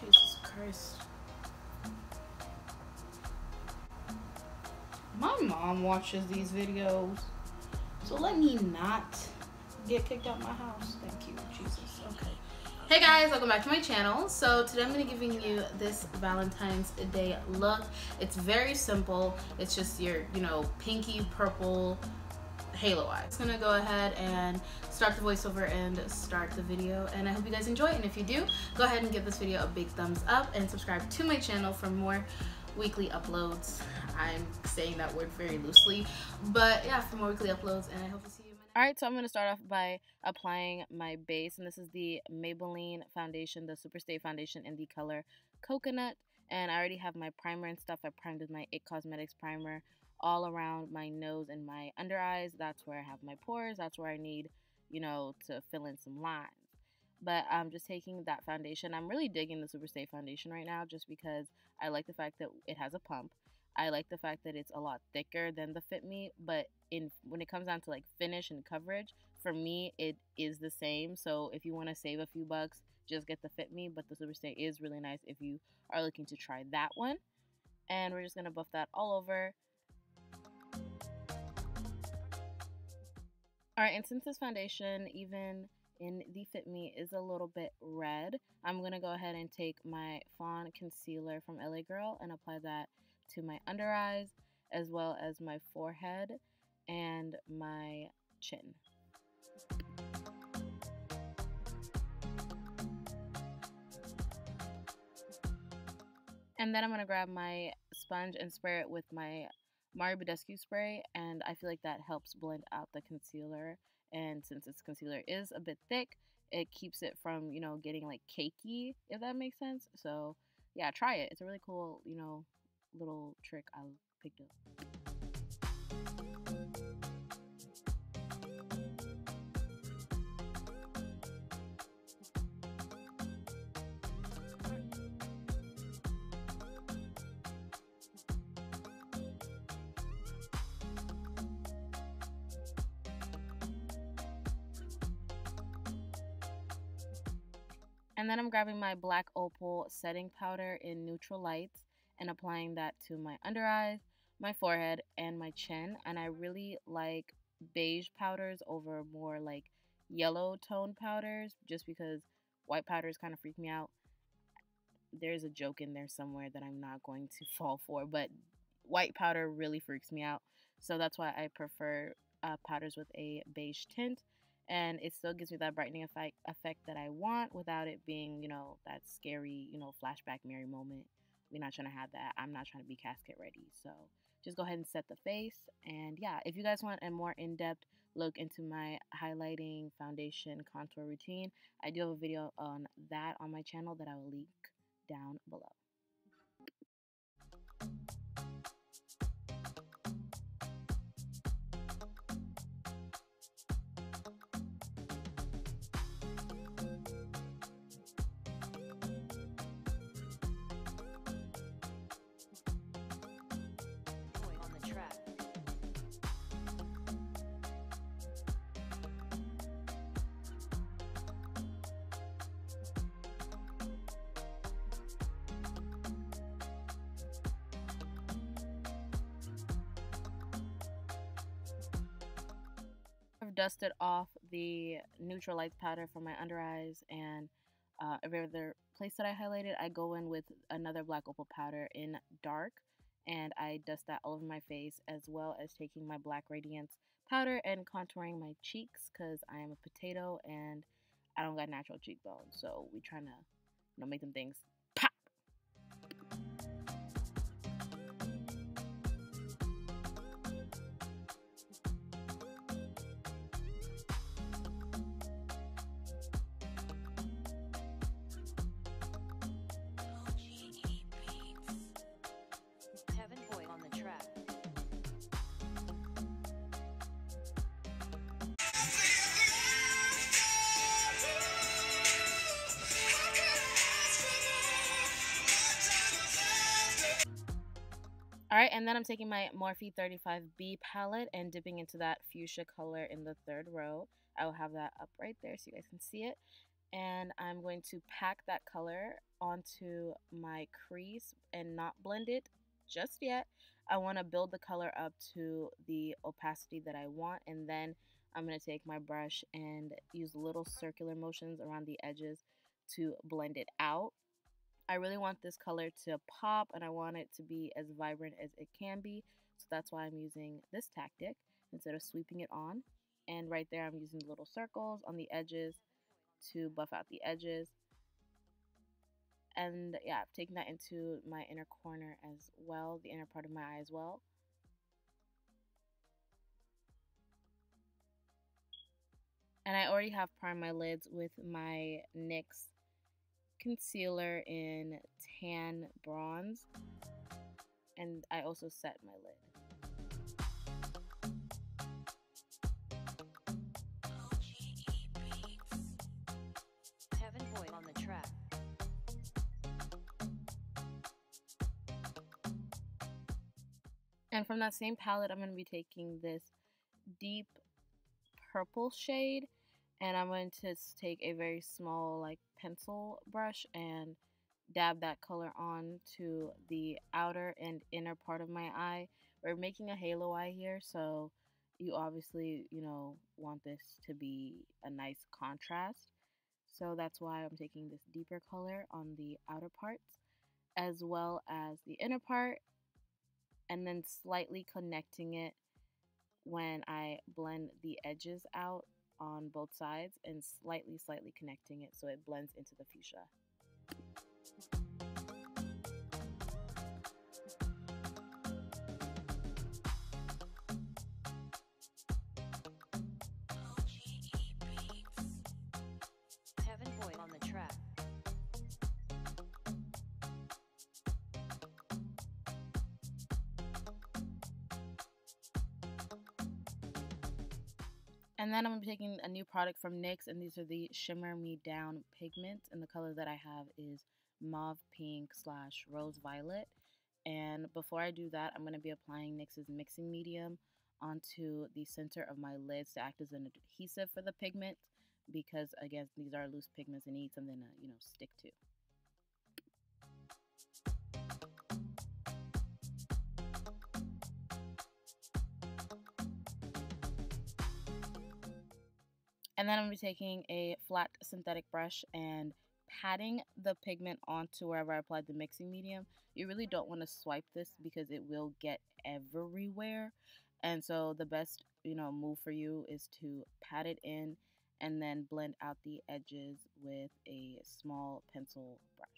Jesus Christ. My mom watches these videos, so let me not get kicked out my house. Thank you, Jesus. Okay. Hey guys, welcome back to my channel. So today I'm going to be giving you this Valentine's Day look. It's very simple. It's just your, you know, pinky purple halo eye. It's going to go ahead and start the voiceover and start the video, and I hope you guys enjoy it. And if you do, go ahead and give this video a big thumbs up and subscribe to my channel for more weekly uploads. I'm saying that word very loosely, but yeah, for more weekly uploads, and I hope to see you. Alright, so I'm going to start off by applying my base, and this is the Maybelline foundation, the Superstay foundation in the color Coconut, and I already have my primer and stuff. I primed with my It Cosmetics primer all around my nose and my under eyes. That's where I have my pores. That's where I need, you know, to fill in some lines. But I'm just taking that foundation. I'm really digging the Superstay foundation right now just because I like the fact that it has a pump. I like the fact that it's a lot thicker than the Fit Me, but when it comes down to like finish and coverage, for me, it is the same. So if you want to save a few bucks, just get the Fit Me, but the Superstay is really nice if you are looking to try that one. And we're just going to buff that all over. Alright, and since this foundation, even in the Fit Me, is a little bit red, I'm going to go ahead and take my Fawn Concealer from LA Girl and apply that to my under eyes, as well as my forehead and my chin. And then I'm going to grab my sponge and spray it with my Mario Badescu spray, and I feel like that helps blend out the concealer, and since this concealer is a bit thick, it keeps it from, you know, getting like cakey, if that makes sense. So yeah, try it. It's a really cool, you know, little trick I picked up. And then I'm grabbing my Black Opal setting powder in neutral lights and applying that to my under eyes, my forehead, and my chin. And I really like beige powders over more like yellow tone powders just because white powders kind of freak me out. There's a joke in there somewhere that I'm not going to fall for, but white powder really freaks me out. So that's why I prefer powders with a beige tint, and it still gives me that brightening effect that I want without it being, you know, that scary, you know, flashback Mary moment. We're not trying to have that. I'm not trying to be casket ready. So just go ahead and set the face. And yeah, if you guys want a more in-depth look into my highlighting, foundation, contour routine, I do have a video on that on my channel that I will link down below. Dusted off the neutral lights powder for my under eyes and every other place that I highlighted. I go in with another Black Opal powder in dark, and I dust that all over my face, as well as taking my Black Radiance powder and contouring my cheeks because I am a potato and I don't got natural cheekbones, so we're trying to, you know, make them things pop. Alright, and then I'm taking my Morphe 35B palette and dipping into that fuchsia color in the third row. I will have that up right there so you guys can see it. and I'm going to pack that color onto my crease and not blend it just yet. I want to build the color up to the opacity that I want, and then I'm going to take my brush and use little circular motions around the edges to blend it out. I really want this color to pop and I want it to be as vibrant as it can be, so that's why I'm using this tactic instead of sweeping it on. And right there I'm using little circles on the edges to buff out the edges. And yeah, I've taken that into my inner corner as well, the inner part of my eye as well. And I already have primed my lids with my NYX concealer in tan bronze. And I also set my lid. And from that same palette, I'm going to be taking this deep purple shade, and I'm going to take a very small like pencil brush and dab that color on to the outer and inner part of my eye. We're making a halo eye here, so you obviously, you know, want this to be a nice contrast. So that's why I'm taking this deeper color on the outer parts as well as the inner part, and then slightly connecting it when I blend the edges out on both sides, and slightly connecting it so it blends into the fuchsia. And then I'm going to be taking a new product from NYX, and these are the Shimmer Me Down pigments, and the color that I have is Mauve Pink / Rose Violet. And before I do that, I'm going to be applying NYX's mixing medium onto the center of my lids to act as an adhesive for the pigment, because again, these are loose pigments and need something to, you know, stick to. And then I'm going to be taking a flat synthetic brush and patting the pigment onto wherever I applied the mixing medium. You really don't want to swipe this because it will get everywhere. And so the best, you know, move for you is to pat it in and then blend out the edges with a small pencil brush.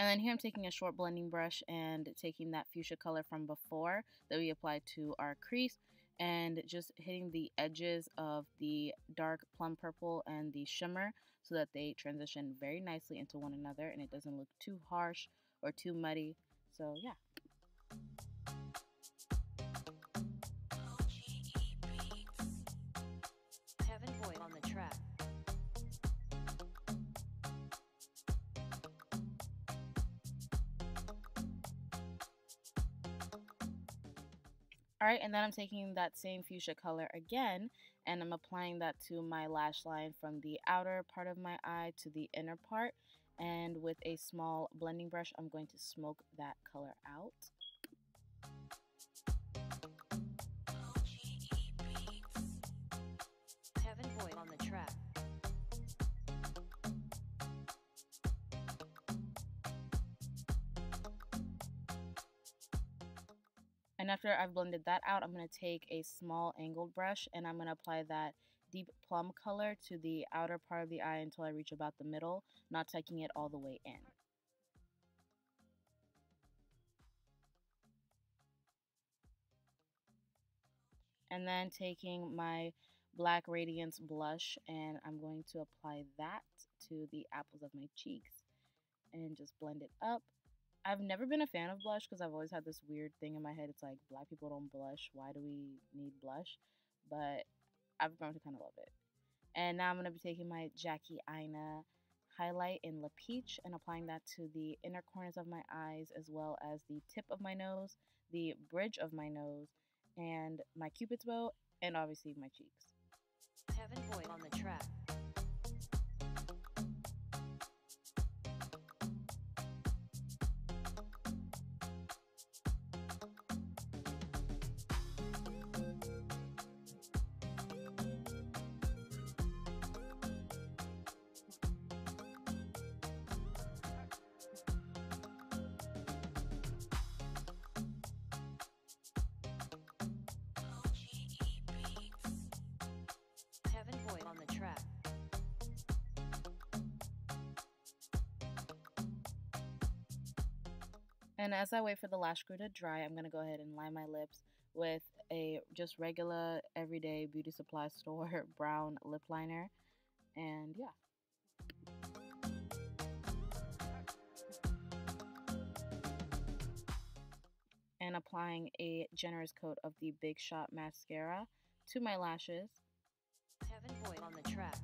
And then here I'm taking a short blending brush and taking that fuchsia color from before that we applied to our crease, and just hitting the edges of the dark plum purple and the shimmer so that they transition very nicely into one another and it doesn't look too harsh or too muddy. So yeah. Alright, and then I'm taking that same fuchsia color again, and I'm applying that to my lash line from the outer part of my eye to the inner part, and with a small blending brush, I'm going to smoke that color out. And after I've blended that out, I'm going to take a small angled brush and I'm going to apply that deep plum color to the outer part of the eye until I reach about the middle, not taking it all the way in. And then taking my Black Radiance blush, and I'm going to apply that to the apples of my cheeks and just blend it up. I've never been a fan of blush because I've always had this weird thing in my head. It's like, black people don't blush. Why do we need blush? But I've grown to kind of love it. And now I'm going to be taking my Jackie Aina highlight in La Peach and applying that to the inner corners of my eyes, as well as the tip of my nose, the bridge of my nose, and my cupid's bow, and obviously my cheeks. Heaven boy on the trap. And as I wait for the lash glue to dry, I'm going to go ahead and line my lips with a just regular, everyday beauty supply store brown lip liner. And yeah. And applying a generous coat of the Big Shot mascara to my lashes. Heaven boy on the track.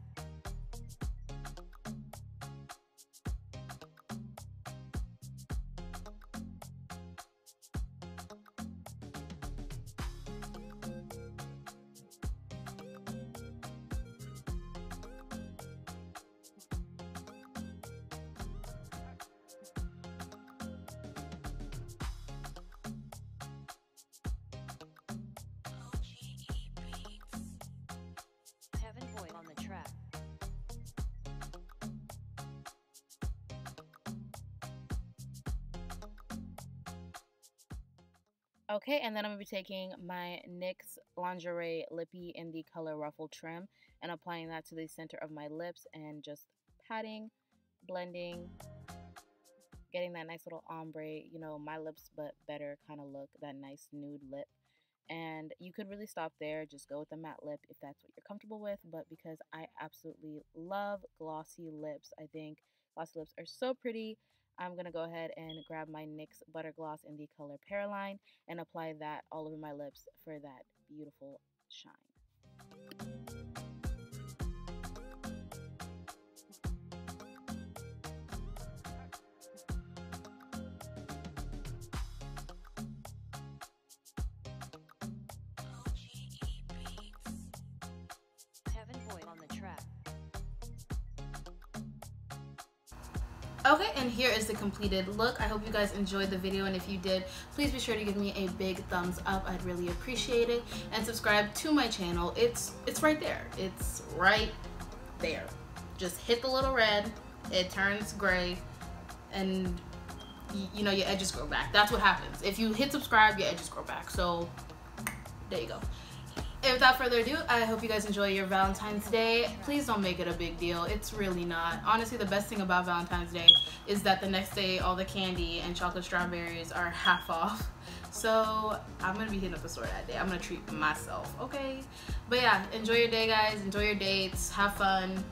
Okay, and then I'm going to be taking my NYX Lingerie Lippy in the color Ruffle Trim and applying that to the center of my lips and just patting, blending, getting that nice little ombre, you know, my lips but better kind of look, that nice nude lip. And you could really stop there, just go with a matte lip if that's what you're comfortable with, but because I absolutely love glossy lips, I think glossy lips are so pretty. I'm going to go ahead and grab my NYX Butter Gloss in the color Pearline and apply that all over my lips for that beautiful shine. Okay, and here is the completed look. I hope you guys enjoyed the video, and if you did, please be sure to give me a big thumbs up. I'd really appreciate it. And subscribe to my channel. It's right there. It's right there. Just hit the little red, it turns gray, and you know, your edges grow back. That's what happens. If you hit subscribe, your edges grow back. So there you go. And without further ado, I hope you guys enjoy your Valentine's Day. Please don't make it a big deal. It's really not. Honestly, the best thing about Valentine's Day is that the next day, all the candy and chocolate strawberries are half off. So I'm going to be hitting up the store that day. I'm going to treat myself, okay? But yeah, enjoy your day, guys. Enjoy your dates. Have fun.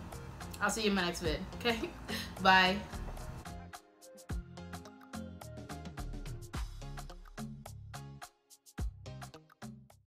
I'll see you in my next vid, okay? Bye.